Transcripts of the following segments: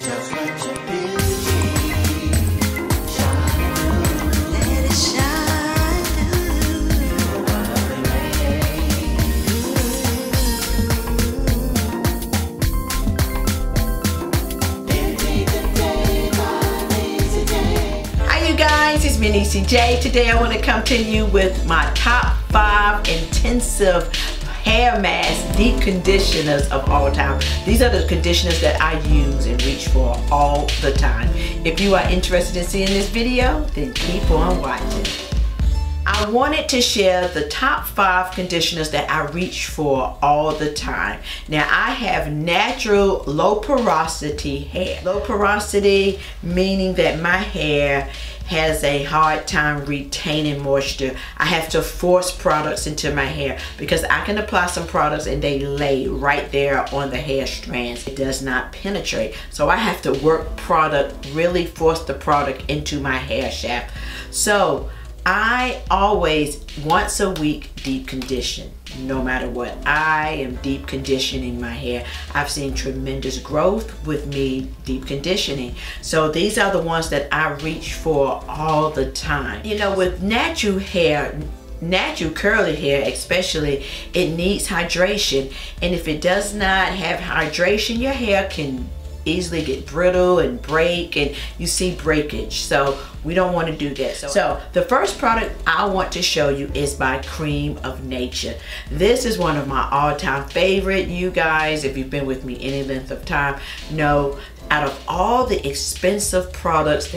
Just let your beauty shine through. Let it shine through. Empty the day by lazy day. Hi you guys, it's Minnie CJ. Today I want to come to you with my top 5 intensive hair mask deep conditioners of all time. These are the conditioners that I use and reach for all the time. If you are interested in seeing this video, then keep on watching. I wanted to share the top 5 conditioners that I reach for all the time. Now I have natural low porosity hair. Low porosity meaning that my hair has a hard time retaining moisture. I have to force products into my hair because I can apply some products and they lay right there on the hair strands. It does not penetrate. So I have to work product, really force the product into my hair shaft. So I always, once a week, deep condition. No matter what, I am deep conditioning my hair. I've seen tremendous growth with me deep conditioning. So these are the ones that I reach for all the time. You know, with natural hair, natural curly hair especially, it needs hydration. And if it does not have hydration, your hair can easily get brittle and break, and you see breakage. So we don't want to do that. So the first product I want to show you is by Cream of Nature. This is one of my all-time favorite. You guys, if you've been with me any length of time, know out of all the expensive products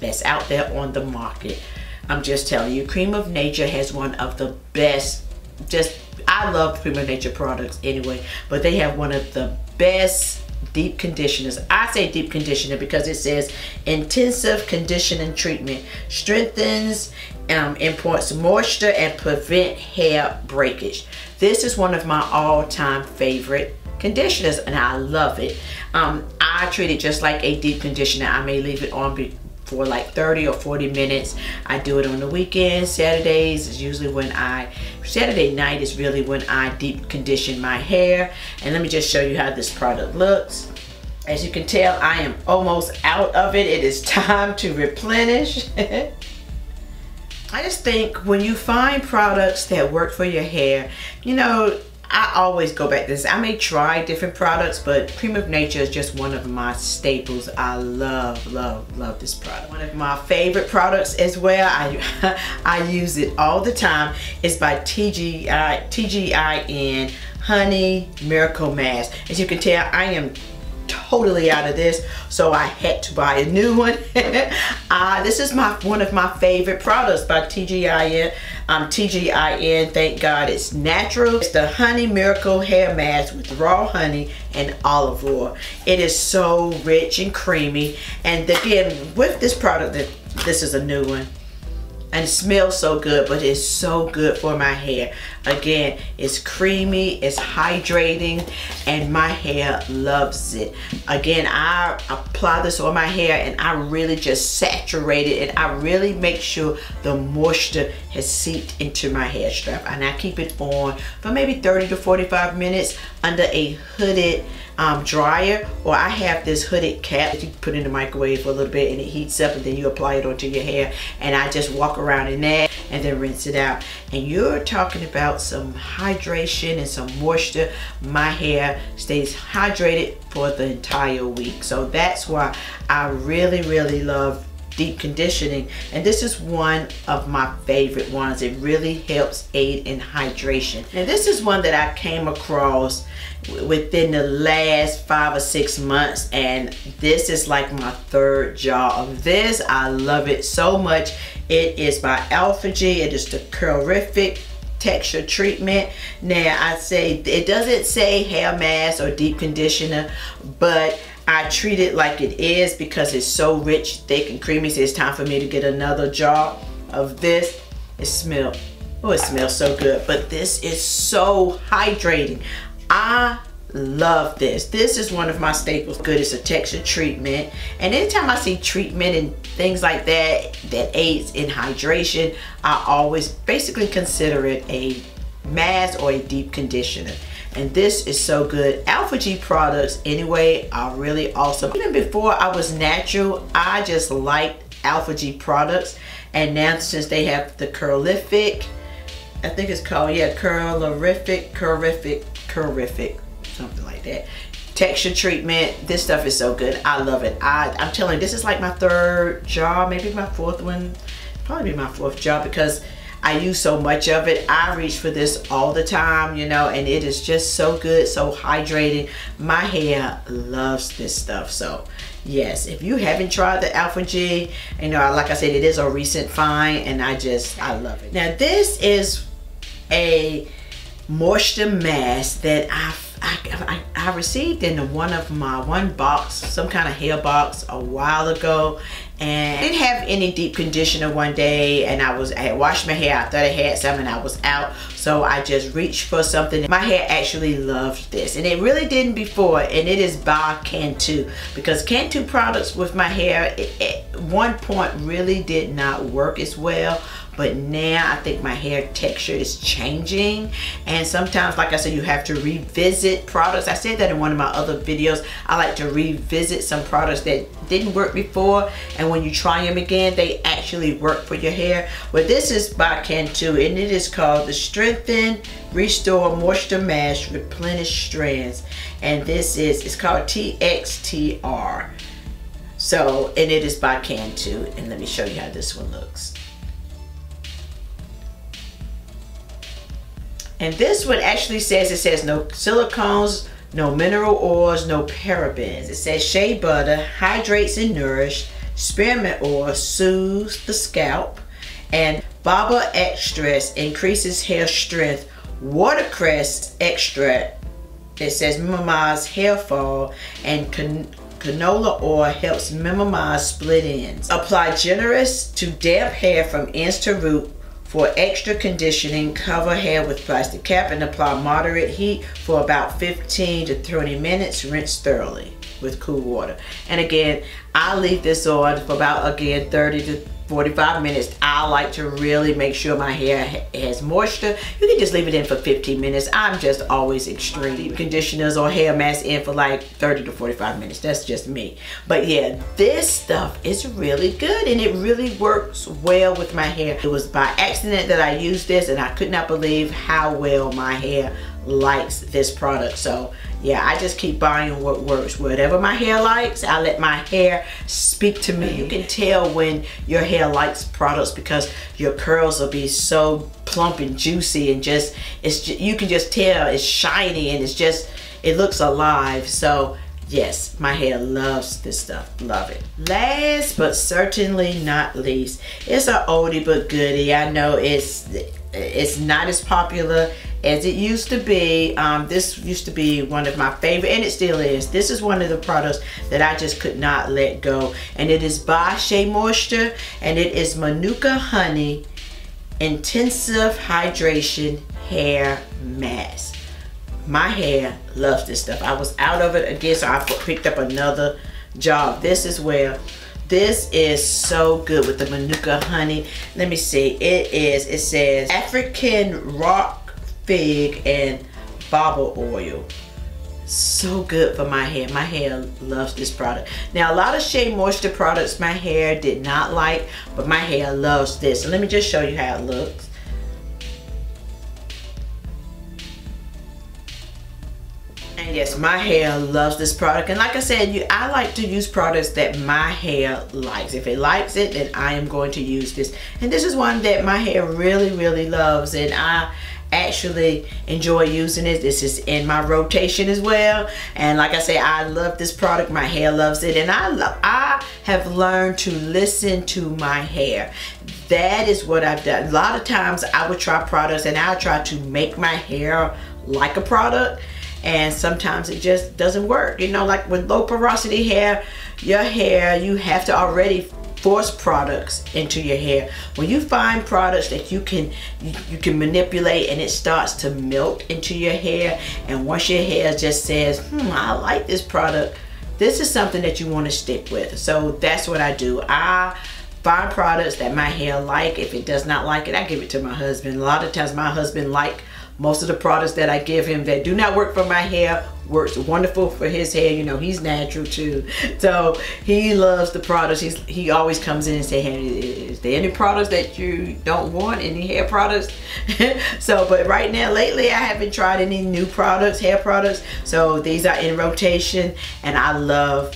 that's out there on the market, I'm just telling you, Cream of Nature has one of the best. Just, I love Cream of Nature products anyway, but they have one of the best deep conditioners. I say deep conditioner because it says intensive conditioning treatment strengthens, imparts moisture and prevent hair breakage. This is one of my all-time favorite conditioners and I love it. I treat it just like a deep conditioner. I may leave it on for like 30 or 40 minutes. I do it on the weekends. Saturdays is usually when Saturday night is really when I deep condition my hair. And let me just show you how this product looks. As you can tell, I am almost out of it. It is time to replenish. I just think when you find products that work for your hair, you know, I always go back to this. I may try different products, but Cream of Nature is just one of my staples. I love, love, love this product. One of my favorite products as well, I use it all the time. It's by TGIN Honey Miracle Mask. As you can tell, I am totally out of this, so I had to buy a new one. This is one of my favorite products by TGIN. Thank God it's natural. It's the Honey Miracle Hair Mask with raw honey and olive oil. It is so rich and creamy. And again, with this product, this is a new one. And it smells so good, but it's so good for my hair. Again, it's creamy, it's hydrating, and my hair loves it. Again, I apply this on my hair and I really just saturate it, and I really make sure the moisture has seeped into my hair strap. And I keep it on for maybe 30 to 45 minutes under a hooded dryer, or I have this hooded cap that you put in the microwave for a little bit and it heats up, and then you apply it onto your hair, and I just walk around in that and then rinse it out. And you're talking about some hydration and some moisture. My hair stays hydrated for the entire week. So that's why I really, really love deep conditioning, and this is one of my favorite ones. It really helps aid in hydration. And this is one that I came across within the last 5 or 6 months, and this is like my third jar of this. I love it so much. It is by Aphogee. It is the Curlific texture treatment. Now I say it doesn't say hair mask or deep conditioner, but I treat it like it is because it's so rich, thick, and creamy. So it's time for me to get another jar of this. It smells so good. But this is so hydrating. I love this. This is one of my staples. Good, it's a texture treatment. And anytime I see treatment and things like that that aids in hydration, I always basically consider it a mask or a deep conditioner. and this is so good. Aphogee products anyway are really awesome. Even before I was natural, I just liked Aphogee products, and now since they have the Curlific, I think it's called, yeah, Curlific, something like that, texture treatment. This stuff is so good. I love it. I'm telling you, this is like my third jar, maybe my fourth one, probably my fourth jar, because I use so much of it. I reach for this all the time, you know, and it is just so good, so hydrating. My hair loves this stuff. So yes, if you haven't tried the Aphogee, you know, like I said, it is a recent find, and I love it. Now this is a moisture mask that I received in one box, some kind of hair box a while ago, and I didn't have any deep conditioner one day, and I had washed my hair. I thought I had some and I was out, so I just reached for something. My hair actually loved this, and it really didn't before, and it is by Cantu, because Cantu products with my hair at one point really did not work as well. But now I think my hair texture is changing, and sometimes, like I said, you have to revisit products. I said that in one of my other videos. I like to revisit some products that didn't work before, and when you try them again, they actually work for your hair. Well, this is by Cantu, and it is called the Strengthen Restore Moisture Mask Replenish Strands, and this is, it's called TXTR. So, and it is by Cantu, and let me show you how this one looks. And this one actually says, it says no silicones, no mineral oils, no parabens. It says shea butter, hydrates and nourishes, spearmint oil soothes the scalp, and baba extract increases hair strength, watercress extract, it says minimize hair fall, and canola oil helps minimize split ends. Apply generous to damp hair from ends to root. For extra conditioning, cover hair with plastic cap and apply moderate heat for about 15 to 30 minutes. Rinse thoroughly with cool water. And again, I leave this on for about, again, 30 to 45 minutes. I like to really make sure my hair has moisture. You can just leave it in for 15 minutes. I'm just always extreme. Conditioners or hair masks in for like 30 to 45 minutes. That's just me. But yeah, this stuff is really good, and it really works well with my hair. It was by accident that I used this, and I could not believe how well my hair likes this product. So yeah, I just keep buying what works. Whatever my hair likes, I let my hair speak to me. You can tell when your hair likes products because your curls will be so plump and juicy, and just, you can just tell it's shiny, and it's just, it looks alive. So yes, my hair loves this stuff. Love it. Last but certainly not least, it's an oldie but goodie. I know it's not as popular as it used to be. This used to be one of my favorite, and it still is. This is one of the products that I just could not let go, and it is by Shea Moisture, and it is Manuka Honey Intensive Hydration Hair Mask. My hair loves this stuff. I was out of it again, so I picked up another jar. This is where, this is so good with the Manuka Honey. Let me see. It is, it says African Rock Fig and baba oil. So good for my hair. My hair loves this product. Now, a lot of Shea Moisture products my hair did not like, but my hair loves this. So let me just show you how it looks. And yes, my hair loves this product. And like I said, I like to use products that my hair likes. If it likes it, then I am going to use this. And this is one that my hair really, really loves, and I actually enjoy using it. This is in my rotation as well, and like I say, I love this product. My hair loves it, and I have learned to listen to my hair. That is what I've done. A lot of times I would try products, and I'll try to make my hair like a product, and sometimes it just doesn't work. You know, like with low porosity hair, your hair, you have to already force products into your hair. When you find products that you can manipulate, and it starts to melt into your hair, and once your hair just says, I like this product, this is something that you want to stick with. So that's what I do. I find products that my hair like. If it does not like it, I give it to my husband. A lot of times my husband like Most of the products that I give him that do not work for my hair works wonderful for his hair. You know, he's natural too. So he loves the products. He always comes in and say, hey, is there any products that you don't want? Any hair products? So, but right now, lately, I haven't tried any new products, hair products. So these are in rotation and I love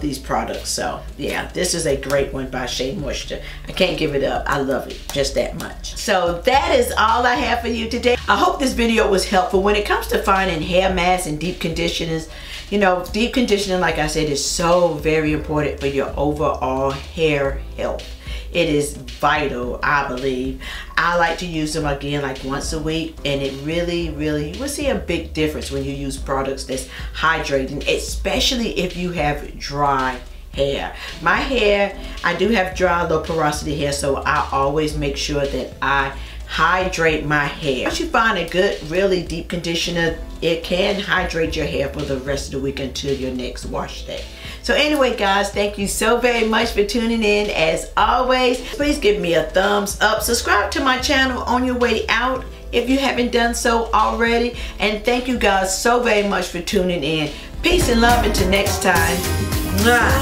these products. So yeah, this is a great one by Shea Moisture. I can't give it up. I love it just that much. So that is all I have for you today. I hope this video was helpful. When it comes to finding hair masks and deep conditioners, you know, deep conditioning, like I said, is so very important for your overall hair health. It is vital, I believe. I like to use them again like once a week, and it really, you will see a big difference when you use products that's hydrating, especially if you have dry hair. My hair, I do have dry, low porosity hair, so I always make sure that I hydrate my hair. Once you find a good, really deep conditioner, it can hydrate your hair for the rest of the week until your next wash day. So anyway, guys, thank you so very much for tuning in. As always, please give me a thumbs up. Subscribe to my channel on your way out if you haven't done so already. And thank you guys so very much for tuning in. Peace and love until next time. Bye.